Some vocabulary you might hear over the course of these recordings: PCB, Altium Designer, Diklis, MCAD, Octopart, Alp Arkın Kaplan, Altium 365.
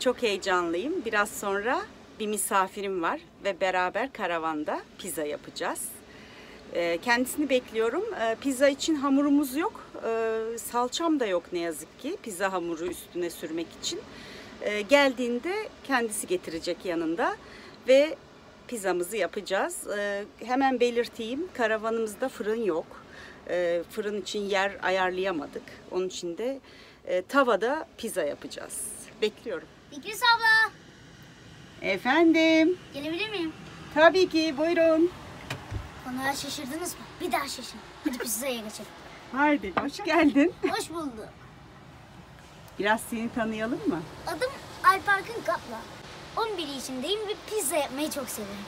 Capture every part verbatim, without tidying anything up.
Çok heyecanlıyım. Biraz sonra bir misafirim var ve beraber karavanda pizza yapacağız. Kendisini bekliyorum. Pizza için hamurumuz yok. Salçam da yok ne yazık ki pizza hamuru üstüne sürmek için. Geldiğinde kendisi getirecek yanında ve pizzamızı yapacağız. Hemen belirteyim, karavanımızda fırın yok. Fırın için yer ayarlayamadık. Onun için de tavada pizza yapacağız. Bekliyorum. Diklis abla. Efendim. Gelebilir miyim? Tabii ki, buyurun. Konuya şaşırdınız mı? Bir daha şaşırın. Hadi pizzaya geçelim. Haydi, hoş geldin. Hoş bulduk. Biraz seni tanıyalım mı? Adım Alp Arkın Kaplan. on bir yaşındayım ve pizza yapmayı çok seviyorum.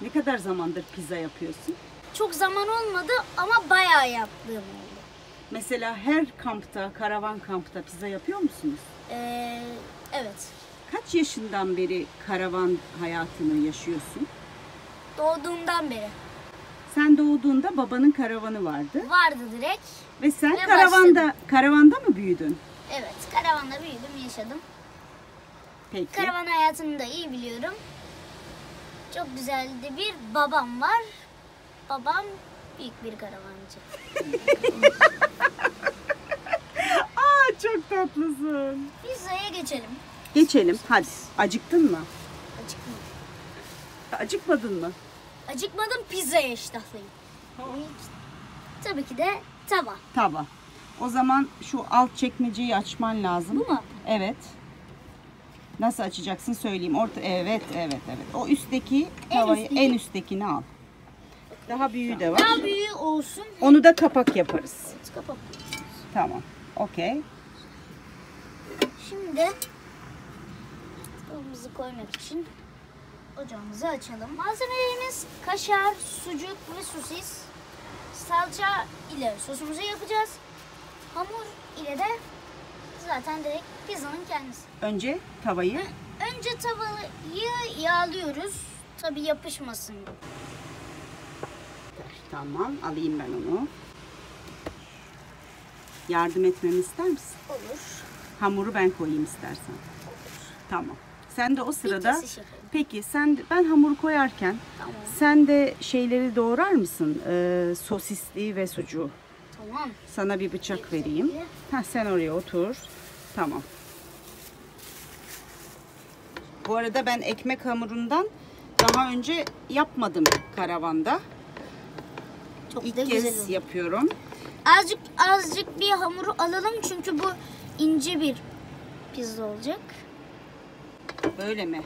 Ne kadar zamandır pizza yapıyorsun? Çok zaman olmadı ama bayağı yaptığım oldu. Mesela her kampta, karavan kampta pizza yapıyor musunuz? Ee, evet. Kaç yaşından beri karavan hayatını yaşıyorsun? Doğduğumdan beri. Sen doğduğunda babanın karavanı vardı. Vardı direkt. Ve sen ve karavanda başladım. Karavanda mı büyüdün? Evet, karavanda büyüdüm, yaşadım. Peki. Karavan hayatını da iyi biliyorum. Çok güzel de bir babam var. Babam büyük bir karavancı. Aa, çok tatlısın. Pizzaya geçelim. Geçelim, hadi. Acıktın mı? Acıkmadım. Acıkmadın mı? Acıkmadım, pizzaya iştahlıyım. Tabii ki de tava. Tava. O zaman şu alt çekmeceyi açman lazım. Bu mu? Evet. Nasıl açacaksın söyleyeyim. Orta, evet, evet, evet. O üstteki tavayı, en, en üsttekini al. Daha büyüğü de var. Daha büyüğü olsun. Onu da kapak yaparız. Evet, kapak yaparız. Tamam, okey. Şimdi tavamızı koymak için ocağımızı açalım. Malzemelerimiz kaşar, sucuk ve sosis. Salça ile sosumuzu yapacağız. Hamur ile de zaten direkt pizzanın kendisi. Önce tavayı? Önce tavayı yağlıyoruz. Tabii yapışmasın. Tamam, alayım ben onu. Yardım etmemi ister misin? Olur. Hamuru ben koyayım istersen. Olur. Tamam. Sen de o sırada... Peki, sen ben hamuru koyarken tamam. Sen de şeyleri doğrar mısın? Ee, sosisli ve sucuğu. Tamam. Sana bir bıçak bir vereyim. Heh, sen oraya otur. Tamam. Bu arada ben ekmek hamurundan daha önce yapmadım karavanda. Çok İlk kez yapıyorum. Azıcık azıcık bir hamuru alalım çünkü bu ince bir pizza olacak. Böyle mi?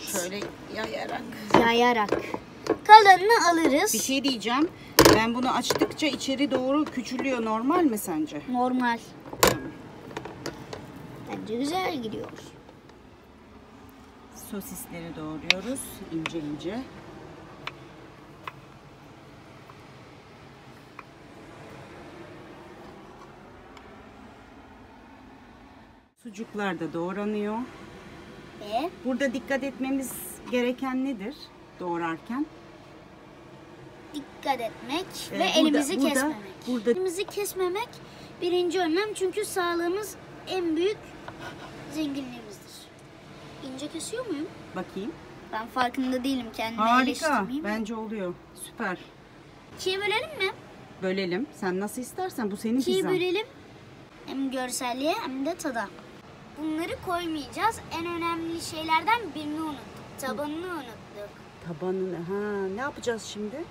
Şöyle yayarak. Yayarak. Kalanını alırız. Bir şey diyeceğim. Ben bunu açtıkça içeri doğru küçülüyor. Normal mi sence? Normal. Bence güzel gidiyor. Sosisleri doğruyoruz. İnce ince. Sucuklar da doğranıyor. Ve? Burada dikkat etmemiz gereken nedir doğrarken? Dikkat etmek ee, ve burada, elimizi burada, kesmemek. Burada. Elimizi kesmemek birinci önlem çünkü sağlığımız en büyük zenginliğimizdir. İnce kesiyor muyum? Bakayım. Ben farkında değilim, kendimi eleştirmeyeyim. Harika, bence oluyor. Süper. İkiye bölelim mi? Bölelim. Sen nasıl istersen, bu senin pizzan. İkiye bölelim. Hem görselliğe hem de tada. Bunları koymayacağız. En önemli şeylerden birini unuttuk. Tabanını unuttuk. Tabanını, ha. Ne yapacağız şimdi?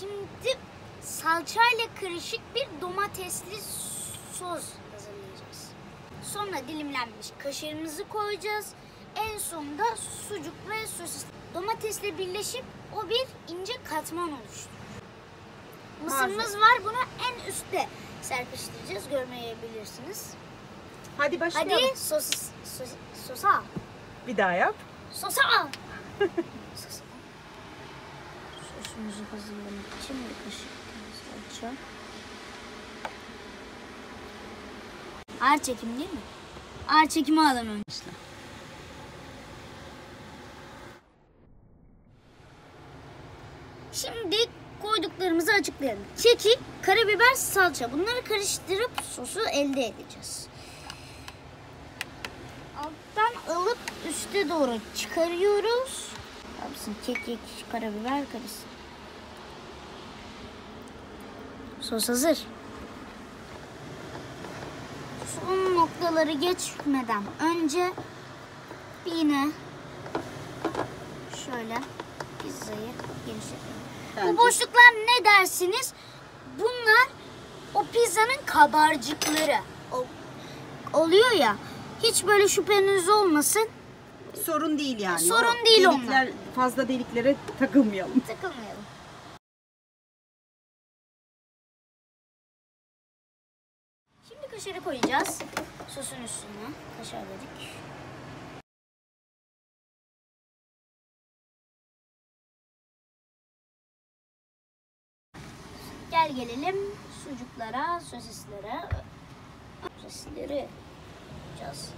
Şimdi salçayla karışık bir domatesli sos hazırlayacağız. Sonra dilimlenmiş kaşarımızı koyacağız. En sonunda sucuk ve sosis. Domatesle birleşip o bir ince katman oluşturur. Mısırımız var, bunu en üstte serpiştireceğiz. Görmeyebilirsiniz. Hadi başlayalım. Hadi sosis, sosis, sosa. Bir daha yap. Sosa. Sosa. Sosumuzu hazırlamak için bir kaşık salça. Ağır çekim değil mi? Ağır çekimi alalım önce. İşte. Şimdi koyduklarımızı açıklayalım. Kekik, karabiber, salça. Bunları karıştırıp sosu elde edeceğiz. üste doğru çıkarıyoruz. Yapsın kekik, karabiber karışsın. Sos hazır. Son noktaları geçmeden önce yine şöyle pizzayı genişletelim. Bu boşluklar ne dersiniz? Bunlar o pizzanın kabarcıkları oluyor ya. Hiç böyle şüpheniz olmasın. Sorun değil yani. Sorun değil onlar. Fazla deliklere takılmayalım. Takılmayalım. Şimdi kaşarı koyacağız. Sosun üstüne kaşar dedik. Gel gelelim sucuklara, sosislere. Sosisleri yapacağız.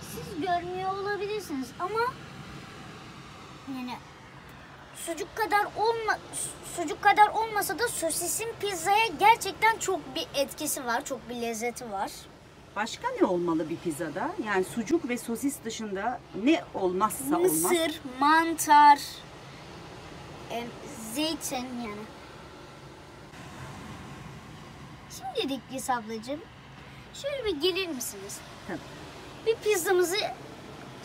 Siz görmüyor olabilirsiniz ama yani sucuk kadar olma sucuk kadar olmasa da sosisin pizzaya gerçekten çok bir etkisi var, çok bir lezzeti var. Başka ne olmalı bir pizzada? Yani sucuk ve sosis dışında ne olmazsa olmaz? Mısır, mantar, e, zeytin yani. Şimdi Diklis ablacığım, şöyle bir gelir misiniz? Tabii. Bir pizzamızı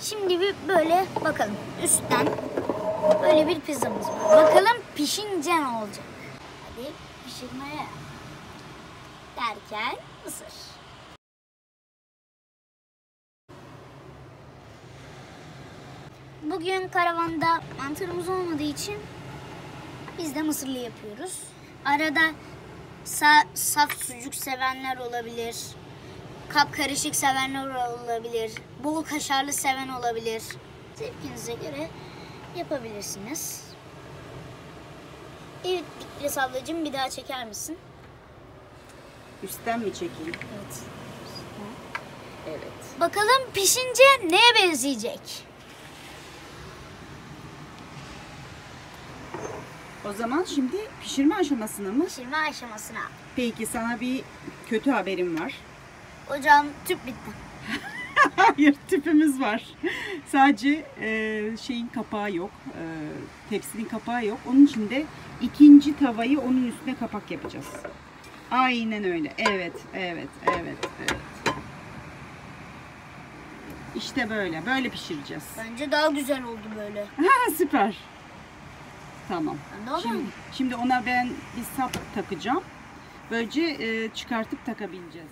şimdi bir böyle bakalım. Üstten böyle bir pizzamız var. Bakalım pişince ne olacak? Hadi pişirmeye derken mısır. Bugün karavanda mantarımız olmadığı için biz de mısırlı yapıyoruz. Arada sa saf sucuk sevenler olabilir, kapkarışık sevenler olabilir, bol kaşarlı seven olabilir. Zevkinize göre yapabilirsiniz. Evet Diklis ablacığım, bir daha çeker misin? Üstten mi çekeyim? Evet. Evet. Bakalım pişince neye benzeyecek? O zaman şimdi pişirme aşamasına mı? Pişirme aşamasına. Peki sana bir kötü haberim var. Hocam tüp bitti. Hayır, tüpümüz var. Sadece e, şeyin kapağı yok. E, tepsinin kapağı yok. Onun için de ikinci tavayı onun üstüne kapak yapacağız. Aynen öyle. Evet, evet, evet, evet. İşte böyle. Böyle pişireceğiz. Bence daha güzel oldu böyle. Ha, süper. Tamam. Şimdi, şimdi ona ben bir sap takacağım. Böylece e, çıkartıp takabileceğiz.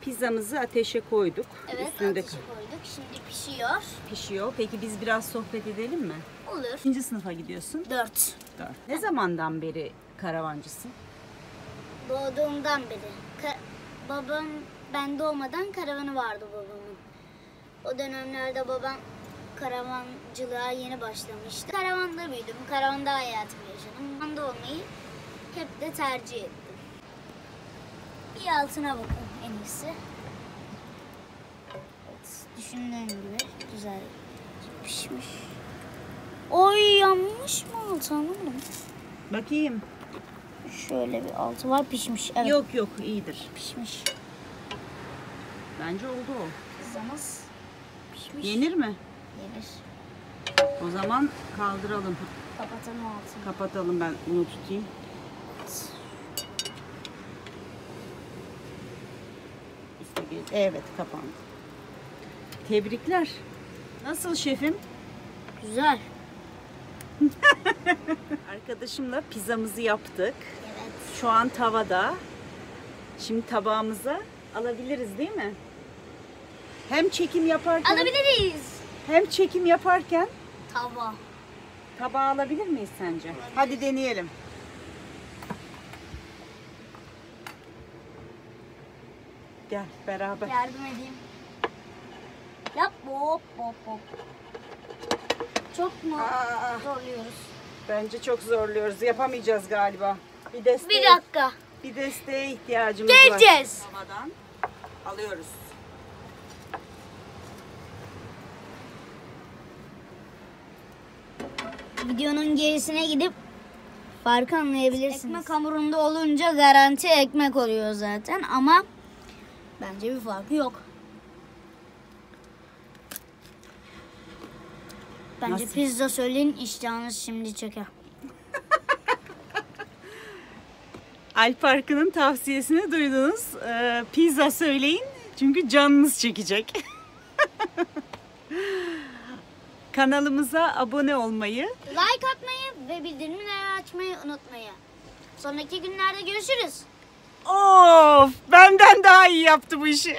Pizzamızı ateşe koyduk. Evet, üstünde ateşe koyduk. Şimdi pişiyor. Pişiyor. Peki biz biraz sohbet edelim mi? Olur. İkinci sınıfa gidiyorsun? Dört. Dört. Ne zamandan beri karavancısın? Doğduğumdan beri. Ka babam, ben doğmadan karavanı vardı babamın. O dönemlerde babam karavancılığa yeni başlamıştı. Karavanda büyüdüm, karavanda hayatımı yaşadım. Karavanda olmayı hep de tercih ettim. Bir altına bakın en iyisi. Evet, düşündüğüm gibi güzel pişmiş. Oy, yanmış mı altı, anlamadım. Bakayım. Şöyle bir altı var, pişmiş. Evet. Yok yok, iyidir. Pişmiş. Bence oldu o. Pizzamız pişmiş. Yenir mi? Yenir. O zaman kaldıralım. Kapatalım altını. Kapatalım, ben bunu tutayım. Evet, kapandı. Tebrikler. Nasıl şefim? Güzel. Arkadaşımla pizzamızı yaptık. Evet. Şu an tavada. Şimdi tabağımıza alabiliriz değil mi? Hem çekim yaparken... Alabiliriz. Hem çekim yaparken tava. Tabağı alabilir miyiz sence? Olabilir. Hadi deneyelim. Gel beraber. Yardım edeyim. Yap hop hop hop. Çok mu Aa, zorluyoruz? Bence çok zorluyoruz. Yapamayacağız galiba. Bir desteğe. Bir dakika. Bir desteğe ihtiyacımız Geleceğiz. var. Geleceğiz. Havadan alıyoruz. videonun gerisine gidip farkı anlayabilirsiniz. Ekmek hamurunda olunca garanti ekmek oluyor zaten ama bence bir farkı yok. Bence nasıl? Pizza söyleyin, iştahınız şimdi çeker. Alp Arkın'ın tavsiyesini duydunuz. Ee, pizza söyleyin çünkü canınız çekecek. Kanalımıza abone olmayı, like atmayı ve bildirimleri açmayı unutmayın. Sonraki günlerde görüşürüz. Of, benden daha iyi yaptı bu işi.